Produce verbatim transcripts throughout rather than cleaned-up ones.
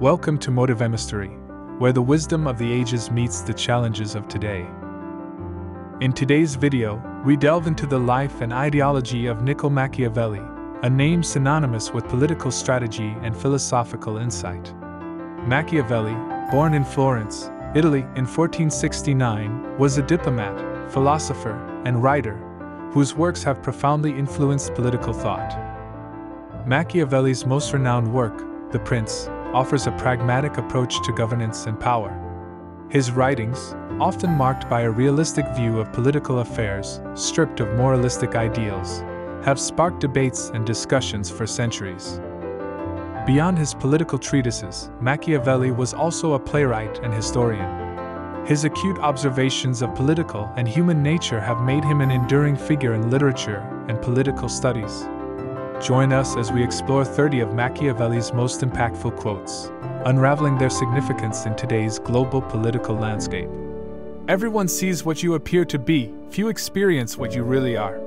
Welcome to Motivemustery, where the wisdom of the ages meets the challenges of today. In today's video, we delve into the life and ideology of Niccolò Machiavelli, a name synonymous with political strategy and philosophical insight. Machiavelli, born in Florence, Italy in fourteen sixty-nine, was a diplomat, philosopher, and writer, whose works have profoundly influenced political thought. Machiavelli's most renowned work, The Prince, offers a pragmatic approach to governance and power. His writings, often marked by a realistic view of political affairs, stripped of moralistic ideals, have sparked debates and discussions for centuries. Beyond his political treatises, Machiavelli was also a playwright and historian. His acute observations of political and human nature have made him an enduring figure in literature and political studies. Join us as we explore thirty of Machiavelli's most impactful quotes, unraveling their significance in today's global political landscape. Everyone sees what you appear to be, few experience what you really are.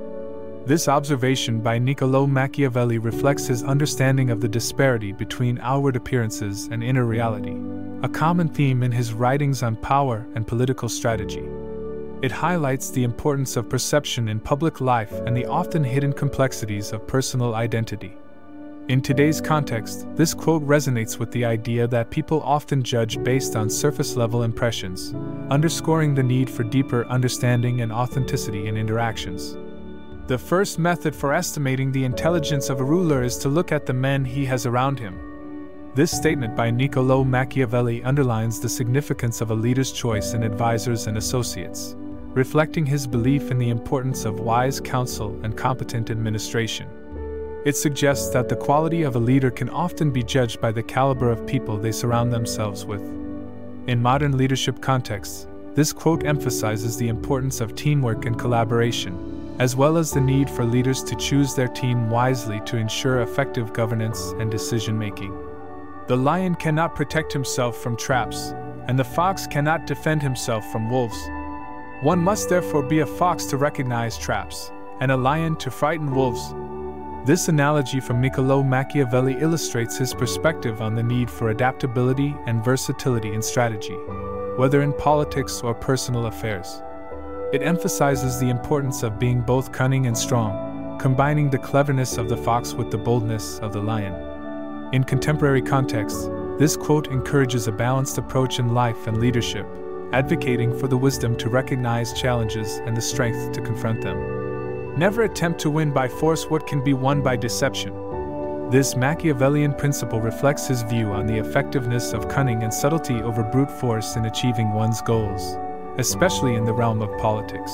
This observation by Niccolò Machiavelli reflects his understanding of the disparity between outward appearances and inner reality, a common theme in his writings on power and political strategy. It highlights the importance of perception in public life and the often hidden complexities of personal identity. In today's context, this quote resonates with the idea that people often judge based on surface-level impressions, underscoring the need for deeper understanding and authenticity in interactions. The first method for estimating the intelligence of a ruler is to look at the men he has around him. This statement by Niccolò Machiavelli underlines the significance of a leader's choice in advisors and associates, reflecting his belief in the importance of wise counsel and competent administration. It suggests that the quality of a leader can often be judged by the caliber of people they surround themselves with. In modern leadership contexts, this quote emphasizes the importance of teamwork and collaboration, as well as the need for leaders to choose their team wisely to ensure effective governance and decision-making. The lion cannot protect himself from traps, and the fox cannot defend himself from wolves. One must therefore be a fox to recognize traps, and a lion to frighten wolves. This analogy from Niccolò Machiavelli illustrates his perspective on the need for adaptability and versatility in strategy, whether in politics or personal affairs. It emphasizes the importance of being both cunning and strong, combining the cleverness of the fox with the boldness of the lion. In contemporary contexts, this quote encourages a balanced approach in life and leadership, advocating for the wisdom to recognize challenges and the strength to confront them. Never attempt to win by force what can be won by deception. This Machiavellian principle reflects his view on the effectiveness of cunning and subtlety over brute force in achieving one's goals, especially in the realm of politics.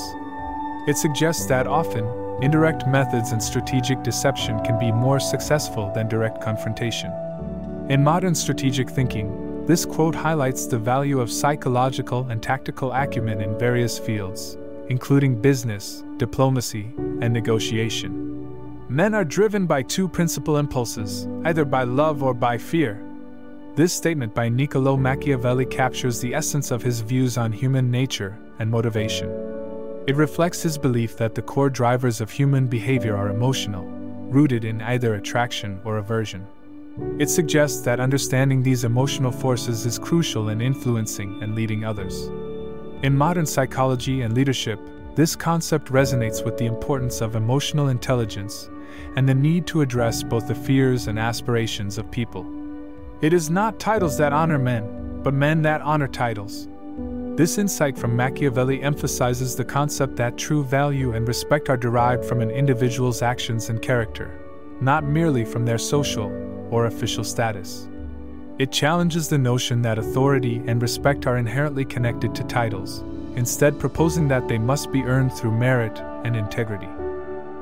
It suggests that often, indirect methods and strategic deception can be more successful than direct confrontation. In modern strategic thinking, this quote highlights the value of psychological and tactical acumen in various fields, including business, diplomacy, and negotiation. Men are driven by two principal impulses, either by love or by fear. This statement by Niccolò Machiavelli captures the essence of his views on human nature and motivation. It reflects his belief that the core drivers of human behavior are emotional, rooted in either attraction or aversion. It suggests that understanding these emotional forces is crucial in influencing and leading others. In modern psychology and leadership, this concept resonates with the importance of emotional intelligence and the need to address both the fears and aspirations of people. It is not titles that honor men, but men that honor titles. This insight from Machiavelli emphasizes the concept that true value and respect are derived from an individual's actions and character, not merely from their social or official status. It challenges the notion that authority and respect are inherently connected to titles, instead proposing that they must be earned through merit and integrity.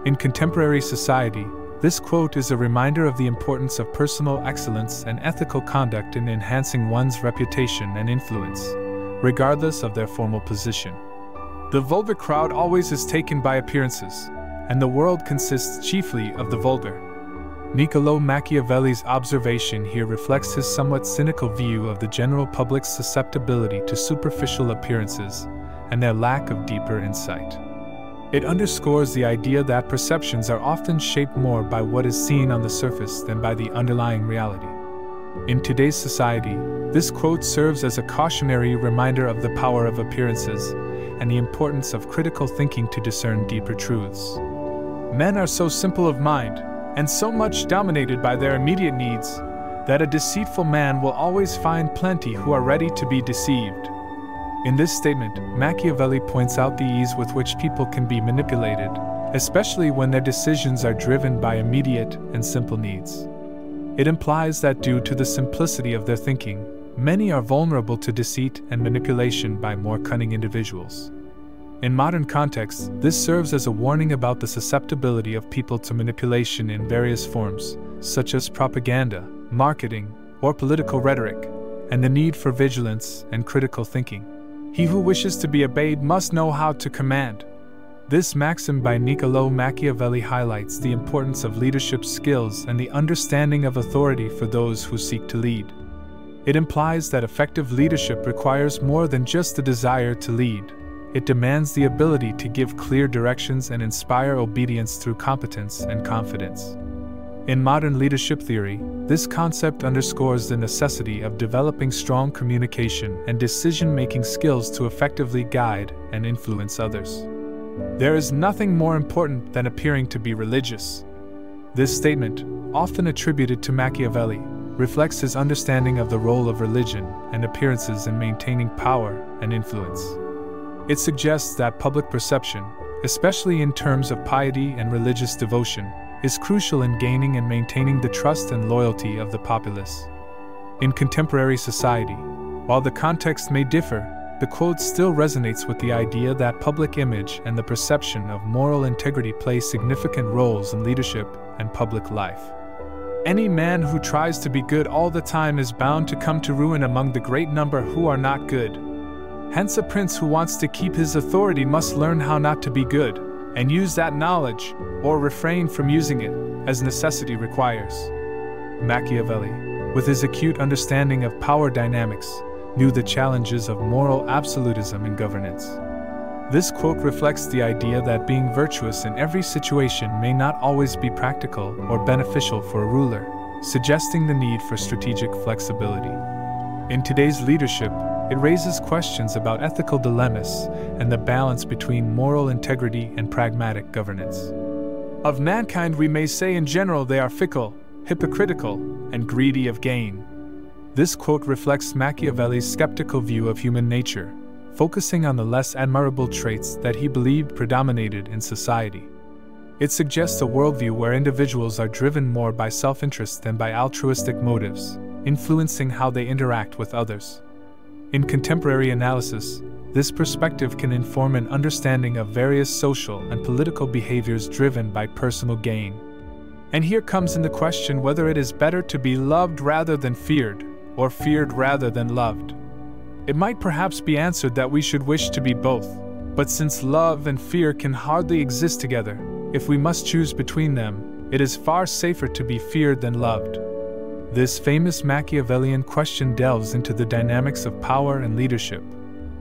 In contemporary society, this quote is a reminder of the importance of personal excellence and ethical conduct in enhancing one's reputation and influence, regardless of their formal position. The vulgar crowd always is taken by appearances, and the world consists chiefly of the vulgar. Niccolò Machiavelli's observation here reflects his somewhat cynical view of the general public's susceptibility to superficial appearances and their lack of deeper insight. It underscores the idea that perceptions are often shaped more by what is seen on the surface than by the underlying reality. In today's society, this quote serves as a cautionary reminder of the power of appearances and the importance of critical thinking to discern deeper truths. Men are so simple of mind, and so much dominated by their immediate needs, that a deceitful man will always find plenty who are ready to be deceived. In this statement, Machiavelli points out the ease with which people can be manipulated, especially when their decisions are driven by immediate and simple needs. It implies that due to the simplicity of their thinking, many are vulnerable to deceit and manipulation by more cunning individuals. In modern contexts, this serves as a warning about the susceptibility of people to manipulation in various forms, such as propaganda, marketing, or political rhetoric, and the need for vigilance and critical thinking. He who wishes to be obeyed must know how to command. This maxim by Niccolò Machiavelli highlights the importance of leadership skills and the understanding of authority for those who seek to lead. It implies that effective leadership requires more than just the desire to lead. It demands the ability to give clear directions and inspire obedience through competence and confidence. In modern leadership theory, this concept underscores the necessity of developing strong communication and decision-making skills to effectively guide and influence others. There is nothing more important than appearing to be religious. This statement, often attributed to Machiavelli, reflects his understanding of the role of religion and appearances in maintaining power and influence. It suggests that public perception, especially in terms of piety and religious devotion, is crucial in gaining and maintaining the trust and loyalty of the populace. In contemporary society, while the context may differ, the quote still resonates with the idea that public image and the perception of moral integrity play significant roles in leadership and public life. Any man who tries to be good all the time is bound to come to ruin among the great number who are not good. Hence, a prince who wants to keep his authority must learn how not to be good, and use that knowledge, or refrain from using it, as necessity requires. Machiavelli, with his acute understanding of power dynamics, knew the challenges of moral absolutism in governance. This quote reflects the idea that being virtuous in every situation may not always be practical or beneficial for a ruler, suggesting the need for strategic flexibility. In today's leadership, it raises questions about ethical dilemmas and the balance between moral integrity and pragmatic governance. Of mankind, we may say in general they are fickle, hypocritical, and greedy of gain. This quote reflects Machiavelli's skeptical view of human nature, focusing on the less admirable traits that he believed predominated in society. It suggests a worldview where individuals are driven more by self-interest than by altruistic motives, influencing how they interact with others. In contemporary analysis, this perspective can inform an understanding of various social and political behaviors driven by personal gain. And here comes in the question whether it is better to be loved rather than feared, or feared rather than loved. It might perhaps be answered that we should wish to be both, but since love and fear can hardly exist together, if we must choose between them, it is far safer to be feared than loved. This famous Machiavellian question delves into the dynamics of power and leadership,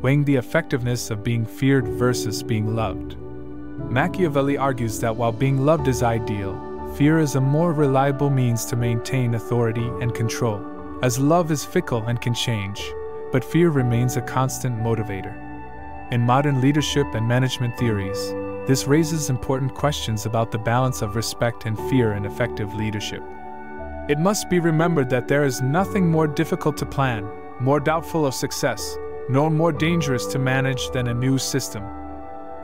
weighing the effectiveness of being feared versus being loved. Machiavelli argues that while being loved is ideal, fear is a more reliable means to maintain authority and control, as love is fickle and can change, but fear remains a constant motivator. In modern leadership and management theories, this raises important questions about the balance of respect and fear in effective leadership. It must be remembered that there is nothing more difficult to plan, more doubtful of success, nor more dangerous to manage than a new system.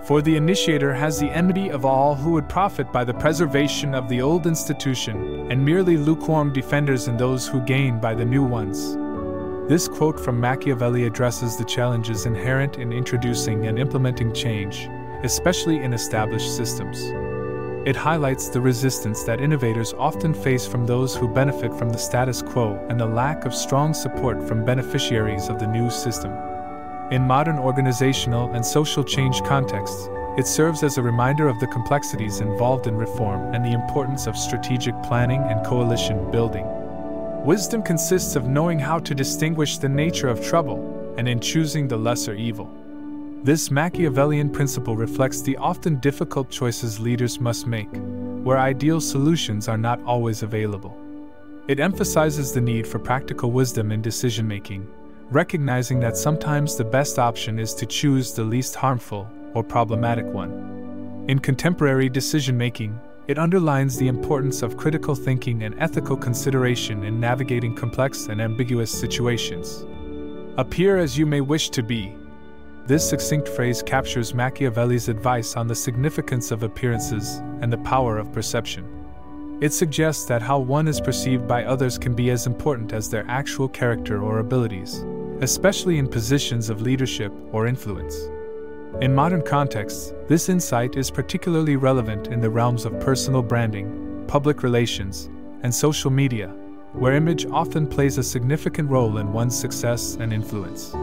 For the initiator has the enmity of all who would profit by the preservation of the old institution, and merely lukewarm defenders in those who gain by the new ones. This quote from Machiavelli addresses the challenges inherent in introducing and implementing change, especially in established systems. It highlights the resistance that innovators often face from those who benefit from the status quo and the lack of strong support from beneficiaries of the new system. In modern organizational and social change contexts, it serves as a reminder of the complexities involved in reform and the importance of strategic planning and coalition building. Wisdom consists of knowing how to distinguish the nature of trouble and in choosing the lesser evil. This Machiavellian principle reflects the often difficult choices leaders must make, where ideal solutions are not always available. It emphasizes the need for practical wisdom in decision-making, recognizing that sometimes the best option is to choose the least harmful or problematic one. In contemporary decision-making, it underlines the importance of critical thinking and ethical consideration in navigating complex and ambiguous situations. Appear as you may wish to be. This succinct phrase captures Machiavelli's advice on the significance of appearances and the power of perception. It suggests that how one is perceived by others can be as important as their actual character or abilities, especially in positions of leadership or influence. In modern contexts, this insight is particularly relevant in the realms of personal branding, public relations, and social media, where image often plays a significant role in one's success and influence.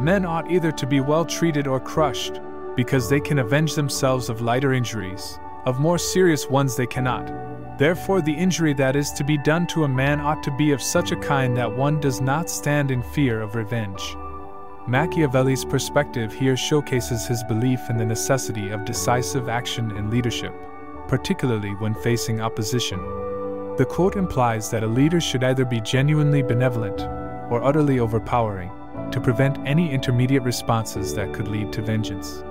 Men ought either to be well treated or crushed, because they can avenge themselves of lighter injuries; of more serious ones they cannot. Therefore, the injury that is to be done to a man ought to be of such a kind that one does not stand in fear of revenge. Machiavelli's perspective here showcases his belief in the necessity of decisive action in leadership, particularly when facing opposition. The quote implies that a leader should either be genuinely benevolent or utterly overpowering, to prevent any intermediate responses that could lead to vengeance.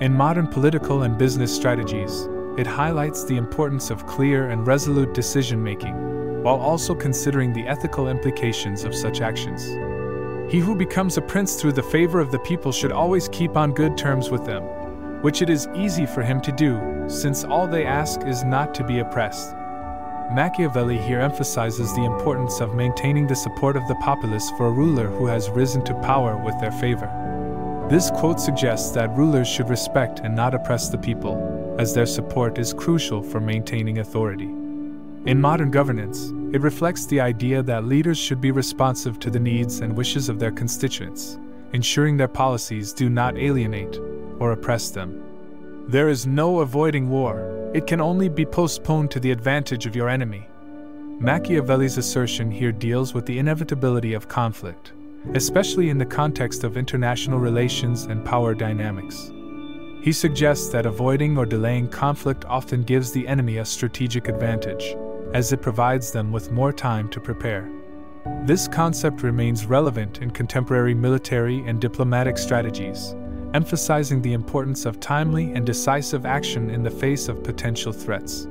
In modern political and business strategies, it highlights the importance of clear and resolute decision-making, while also considering the ethical implications of such actions. He who becomes a prince through the favor of the people should always keep on good terms with them, which it is easy for him to do, since all they ask is not to be oppressed. Machiavelli here emphasizes the importance of maintaining the support of the populace for a ruler who has risen to power with their favor. This quote suggests that rulers should respect and not oppress the people, as their support is crucial for maintaining authority. In modern governance, it reflects the idea that leaders should be responsive to the needs and wishes of their constituents, ensuring their policies do not alienate or oppress them. There is no avoiding war; it can only be postponed to the advantage of your enemy. Machiavelli's assertion here deals with the inevitability of conflict, especially in the context of international relations and power dynamics. He suggests that avoiding or delaying conflict often gives the enemy a strategic advantage, as it provides them with more time to prepare. This concept remains relevant in contemporary military and diplomatic strategies, emphasizing the importance of timely and decisive action in the face of potential threats.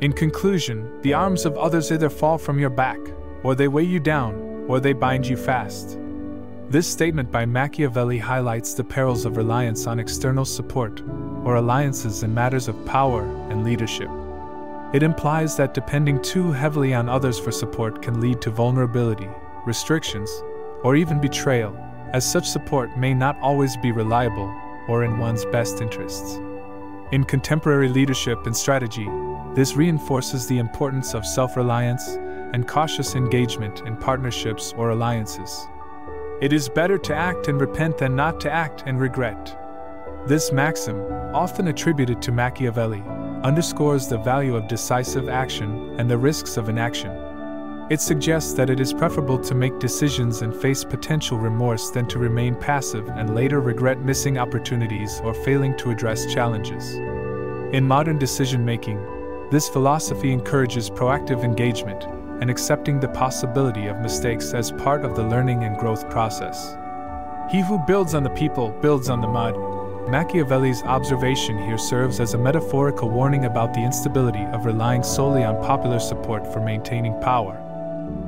In conclusion, the arms of others either fall from your back, or they weigh you down, or they bind you fast. This statement by Machiavelli highlights the perils of reliance on external support or alliances in matters of power and leadership. It implies that depending too heavily on others for support can lead to vulnerability, restrictions, or even betrayal, as such support may not always be reliable or in one's best interests. In contemporary leadership and strategy, this reinforces the importance of self-reliance and cautious engagement in partnerships or alliances. It is better to act and repent than not to act and regret. This maxim, often attributed to Machiavelli, underscores the value of decisive action and the risks of inaction. It suggests that it is preferable to make decisions and face potential remorse than to remain passive and later regret missing opportunities or failing to address challenges. In modern decision-making, this philosophy encourages proactive engagement and accepting the possibility of mistakes as part of the learning and growth process. He who builds on the people builds on the mud. Machiavelli's observation here serves as a metaphorical warning about the instability of relying solely on popular support for maintaining power.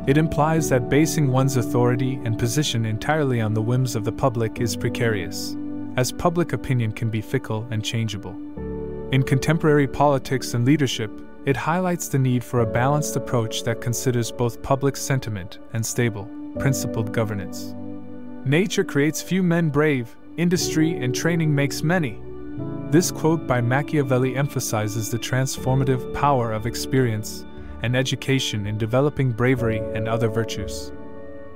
It implies that basing one's authority and position entirely on the whims of the public is precarious, as public opinion can be fickle and changeable. In contemporary politics and leadership, it highlights the need for a balanced approach that considers both public sentiment and stable, principled governance. Nature creates few men brave, industry and training makes many. This quote by Machiavelli emphasizes the transformative power of experience and education in developing bravery and other virtues.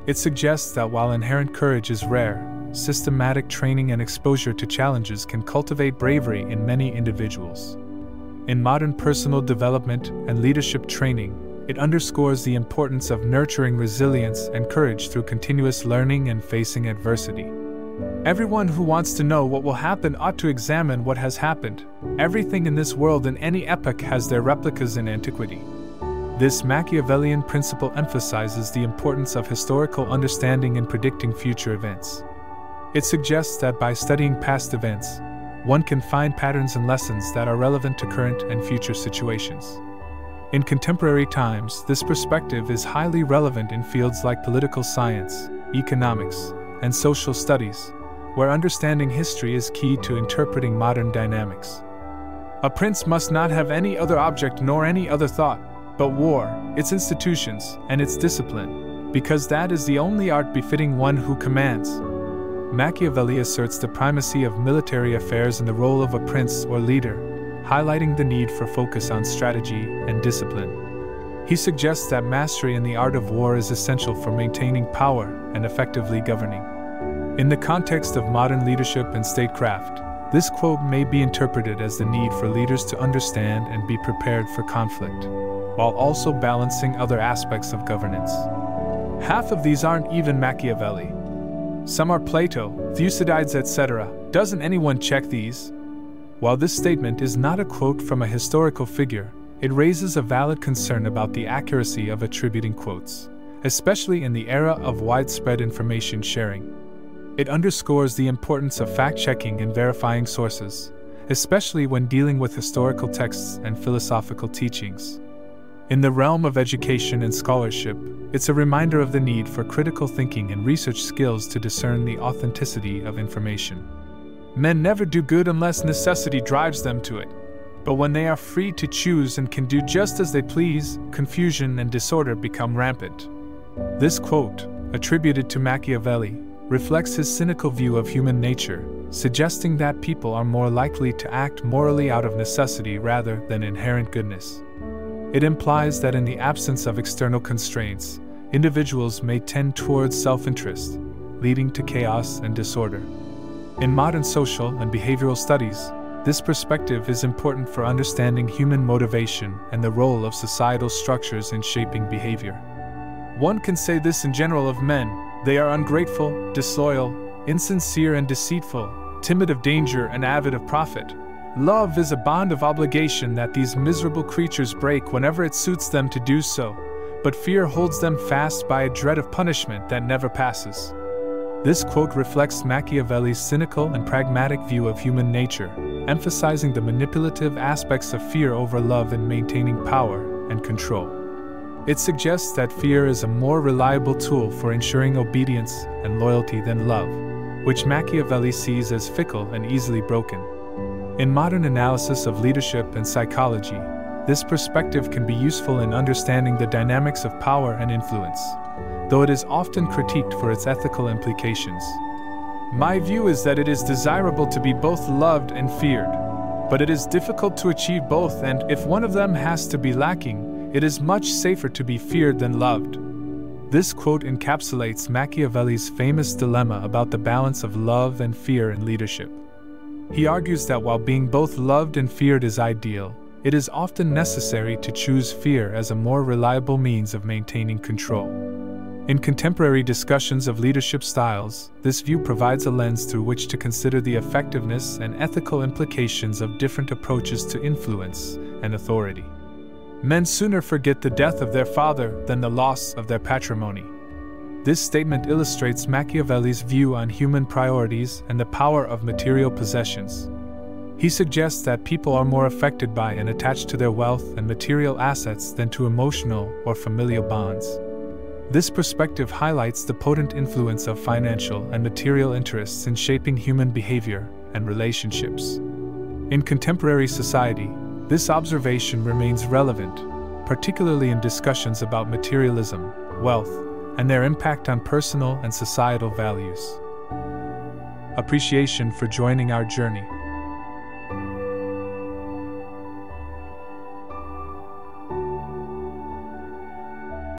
It suggests that while inherent courage is rare, systematic training and exposure to challenges can cultivate bravery in many individuals. In modern personal development and leadership training, it underscores the importance of nurturing resilience and courage through continuous learning and facing adversity. Everyone who wants to know what will happen ought to examine what has happened. Everything in this world in any epoch has their replicas in antiquity. This Machiavellian principle emphasizes the importance of historical understanding in predicting future events. It suggests that by studying past events, one can find patterns and lessons that are relevant to current and future situations. In contemporary times, this perspective is highly relevant in fields like political science, economics, and social studies, where understanding history is key to interpreting modern dynamics. A prince must not have any other object nor any other thought, but war, its institutions, and its discipline, because that is the only art befitting one who commands. Machiavelli asserts the primacy of military affairs and the role of a prince or leader, highlighting the need for focus on strategy and discipline. He suggests that mastery in the art of war is essential for maintaining power and effectively governing. In the context of modern leadership and statecraft, this quote may be interpreted as the need for leaders to understand and be prepared for conflict, while also balancing other aspects of governance. Half of these aren't even Machiavelli. Some are Plato, Thucydides, et cetera. Doesn't anyone check these? While this statement is not a quote from a historical figure, it raises a valid concern about the accuracy of attributing quotes, especially in the era of widespread information sharing. It underscores the importance of fact-checking and verifying sources, especially when dealing with historical texts and philosophical teachings. In the realm of education and scholarship, it's a reminder of the need for critical thinking and research skills to discern the authenticity of information. Men never do good unless necessity drives them to it. But when they are free to choose and can do just as they please, confusion and disorder become rampant. This quote, attributed to Machiavelli, reflects his cynical view of human nature, suggesting that people are more likely to act morally out of necessity rather than inherent goodness. It implies that in the absence of external constraints, individuals may tend towards self-interest, leading to chaos and disorder. In modern social and behavioral studies, this perspective is important for understanding human motivation and the role of societal structures in shaping behavior. One can say this in general of men: they are ungrateful, disloyal, insincere and deceitful, timid of danger and avid of profit. Love is a bond of obligation that these miserable creatures break whenever it suits them to do so, but fear holds them fast by a dread of punishment that never passes. This quote reflects Machiavelli's cynical and pragmatic view of human nature, emphasizing the manipulative aspects of fear over love in maintaining power and control. It suggests that fear is a more reliable tool for ensuring obedience and loyalty than love, which Machiavelli sees as fickle and easily broken. In modern analysis of leadership and psychology, this perspective can be useful in understanding the dynamics of power and influence, though it is often critiqued for its ethical implications. My view is that it is desirable to be both loved and feared, but it is difficult to achieve both, and if one of them has to be lacking, it is much safer to be feared than loved. This quote encapsulates Machiavelli's famous dilemma about the balance of love and fear in leadership. He argues that while being both loved and feared is ideal, it is often necessary to choose fear as a more reliable means of maintaining control. In contemporary discussions of leadership styles, this view provides a lens through which to consider the effectiveness and ethical implications of different approaches to influence and authority. Men sooner forget the death of their father than the loss of their patrimony. This statement illustrates Machiavelli's view on human priorities and the power of material possessions. He suggests that people are more affected by and attached to their wealth and material assets than to emotional or familial bonds. This perspective highlights the potent influence of financial and material interests in shaping human behavior and relationships. In contemporary society, this observation remains relevant, particularly in discussions about materialism, wealth, and their impact on personal and societal values. Appreciation for joining our journey.